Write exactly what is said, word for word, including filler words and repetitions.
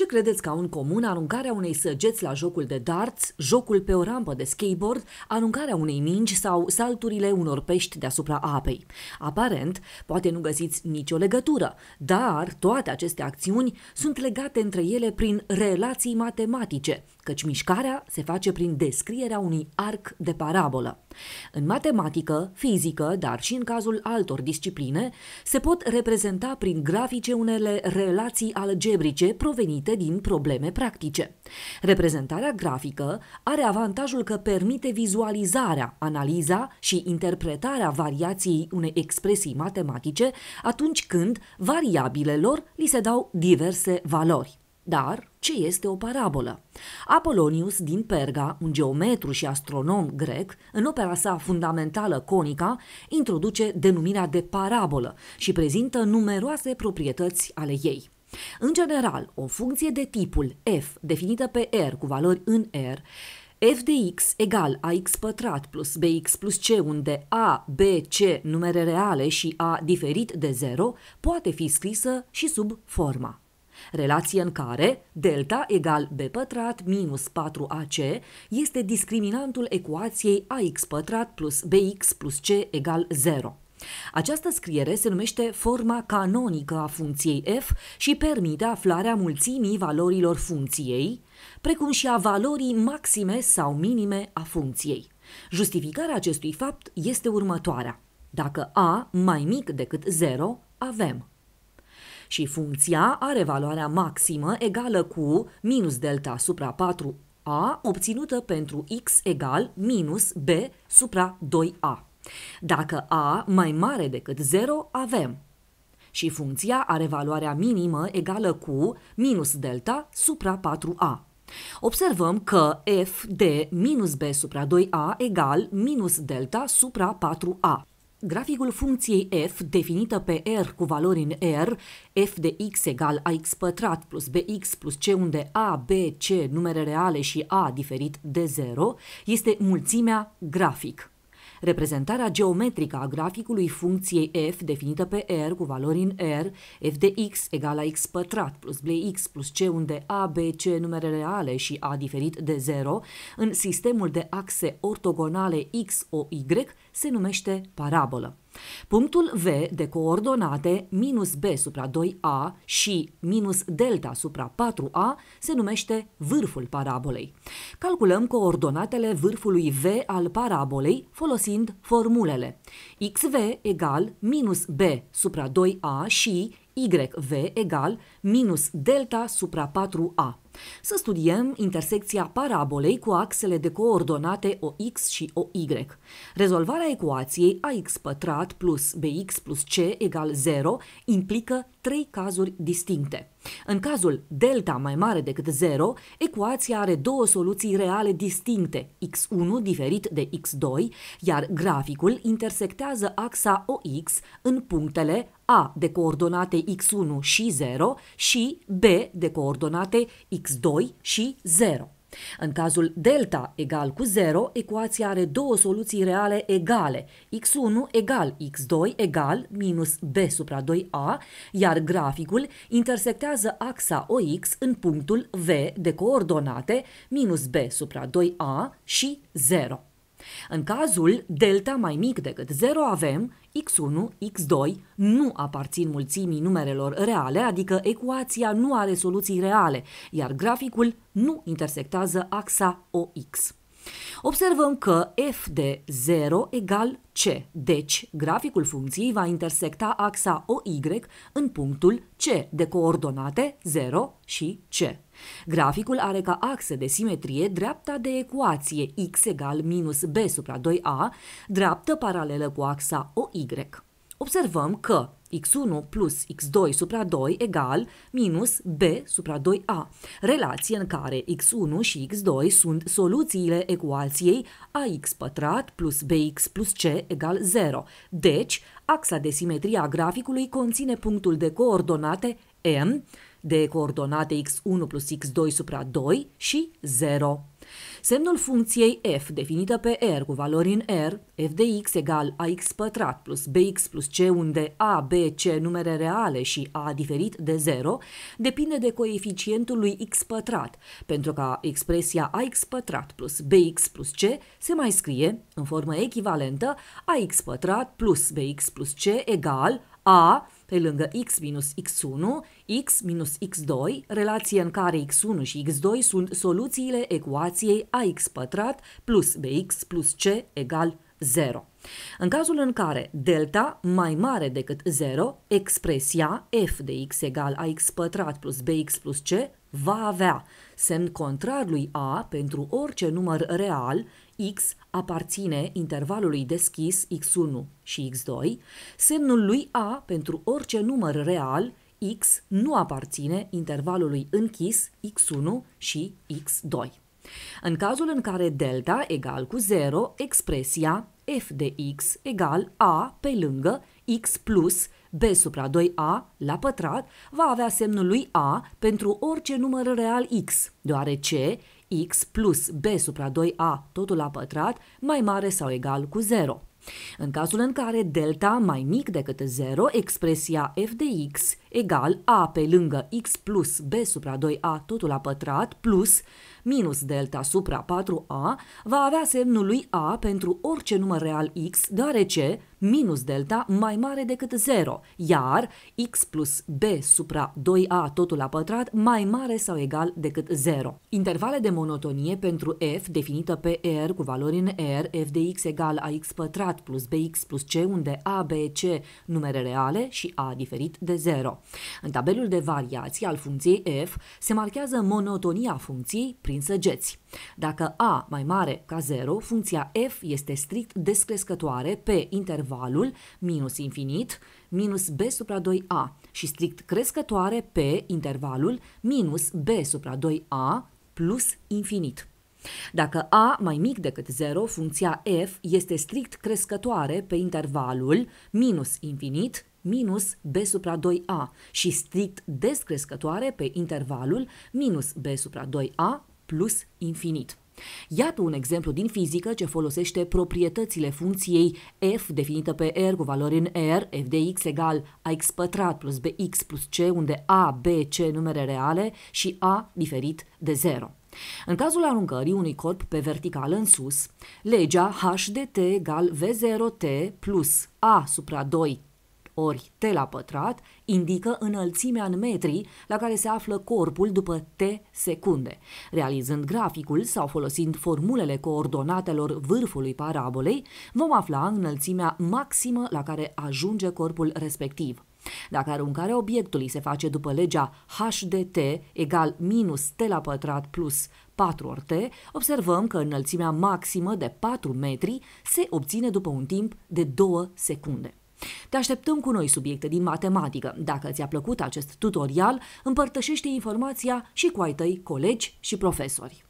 Ce credeți că au în comun aruncarea unei săgeți la jocul de darts, jocul pe o rampă de skateboard, aruncarea unei mingi sau salturile unor pești deasupra apei? Aparent, poate nu găsiți nicio legătură, dar toate aceste acțiuni sunt legate între ele prin relații matematice, căci mișcarea se face prin descrierea unui arc de parabolă. În matematică, fizică, dar și în cazul altor discipline, se pot reprezenta prin grafice unele relații algebrice provenite din probleme practice. Reprezentarea grafică are avantajul că permite vizualizarea, analiza și interpretarea variației unei expresii matematice atunci când variabilelor li se dau diverse valori. Dar ce este o parabolă? Apolonius din Perga, un geometru și astronom grec, în opera sa fundamentală Conica, introduce denumirea de parabolă și prezintă numeroase proprietăți ale ei. În general, o funcție de tipul f, definită pe R cu valori în R, f de x egal ax pătrat plus bx plus c, unde a, b, c numere reale și a diferit de zero, poate fi scrisă și sub forma: relație în care delta egal b pătrat minus patru a c este discriminantul ecuației ax pătrat plus bx plus c egal zero. Această scriere se numește forma canonică a funcției f și permite aflarea mulțimii valorilor funcției, precum și a valorii maxime sau minime a funcției. Justificarea acestui fapt este următoarea: dacă a mai mic decât zero, avem. Și funcția are valoarea maximă egală cu minus delta supra patru a obținută pentru x egal minus b supra doi a. Dacă a mai mare decât zero, avem. Și funcția are valoarea minimă egală cu minus delta supra patru a. Observăm că f de minus b supra doi a egal minus delta supra patru a. Graficul funcției f, definită pe R cu valori în R, f de x egal ax pătrat plus bx plus c, unde a, b, c numere reale și a diferit de zero, este mulțimea grafic. Reprezentarea geometrică a graficului funcției f, definită pe R cu valori în R, f de x egal ax pătrat plus bx plus c, unde a, b, c numere reale și a diferit de zero, în sistemul de axe ortogonale x, o, y, se numește parabolă. Punctul V de coordonate minus b supra doi a și minus delta supra patru a se numește vârful parabolei. Calculăm coordonatele vârfului V al parabolei folosind formulele: xv egal minus b supra doi a și yv egal minus delta supra patru a. Să studiem intersecția parabolei cu axele de coordonate O X și O Y. Rezolvarea ecuației ax pătrat plus bx plus c egal zero implică trei cazuri distincte. În cazul delta mai mare decât zero, ecuația are două soluții reale distincte, x unu diferit de x doi, iar graficul intersectează axa O X în punctele a de coordonate x unu și zero și b de coordonate x doi și zero. În cazul delta egal cu zero, ecuația are două soluții reale egale, x unu egal x doi egal minus b supra doi a, iar graficul intersectează axa O X în punctul V de coordonate minus b supra doi a și zero. În cazul delta mai mic decât zero avem x unu, x doi nu aparțin mulțimii numerelor reale, adică ecuația nu are soluții reale, iar graficul nu intersectează axa O X. Observăm că f de zero egal c, deci graficul funcției va intersecta axa O Y în punctul C de coordonate zero și C. Graficul are ca axe de simetrie dreapta de ecuație x egal minus b supra doi a, dreaptă paralelă cu axa O Y. Observăm că x unu plus x doi supra doi egal minus b supra doi a, relație în care x unu și x doi sunt soluțiile ecuației ax pătrat plus bx plus c egal zero. Deci, axa de simetrie a graficului conține punctul de coordonate M de coordonate x unu plus x doi supra doi și zero. Semnul funcției f definită pe R cu valori în R, f de x egal ax pătrat plus bx plus c, unde a, b, c numere reale și a diferit de zero, depinde de coeficientul lui x pătrat, pentru ca expresia ax pătrat plus bx plus c se mai scrie, în formă echivalentă, ax pătrat plus bx plus c egal a, pe lângă x minus x unu, x minus x doi, relație în care x unu și x doi sunt soluțiile ecuației ax pătrat plus bx plus c egal zero. În cazul în care delta mai mare decât zero, expresia f de x egal ax pătrat plus bx plus c va avea semn contrar lui a pentru orice număr real, x aparține intervalului deschis x unu și x doi, semnul lui a pentru orice număr real, x nu aparține intervalului închis x unu și x doi. În cazul în care delta egal cu zero, expresia f de x egal a pe lângă x plus b supra doi a la pătrat va avea semnul lui a pentru orice număr real x, deoarece x plus b supra doi a totul la pătrat mai mare sau egal cu zero. În cazul în care delta mai mic decât zero, expresia f de x egal a pe lângă x plus b supra doi a totul la pătrat plus minus delta supra patru a va avea semnul lui a pentru orice număr real x, deoarece minus delta mai mare decât zero, iar x plus b supra doi a totul la pătrat mai mare sau egal decât zero. Intervale de monotonie pentru f definită pe R cu valori în R, f de x egal ax pătrat plus bx plus c, unde a, b, c numere reale și a diferit de zero. În tabelul de variații al funcției f se marchează monotonia funcției prin săgeți. Dacă a mai mare ca zero, funcția f este strict descrescătoare pe intervalul minus infinit minus b supra doi a și strict crescătoare pe intervalul minus b supra doi a plus infinit. Dacă a mai mic decât zero, funcția f este strict crescătoare pe intervalul minus infinit minus b supra doi a și strict descrescătoare pe intervalul minus b supra doi a plus infinit. Iată un exemplu din fizică ce folosește proprietățile funcției f definită pe R cu valori în R, f de x egal ax pătrat plus bx plus c, unde a, b, c numere reale și a diferit de zero. În cazul aruncării unui corp pe verticală în sus, legea h de t egal v zero t plus a supra doi ori t la pătrat indică înălțimea în metri la care se află corpul după t secunde. Realizând graficul sau folosind formulele coordonatelor vârfului parabolei, vom afla înălțimea maximă la care ajunge corpul respectiv. Dacă aruncarea obiectului se face după legea h de t egal minus t la pătrat plus patru ori t, observăm că înălțimea maximă de patru metri se obține după un timp de două secunde. Te așteptăm cu noi subiecte din matematică. Dacă ți-a plăcut acest tutorial, împărtășește informația și cu ai tăi colegi și profesori.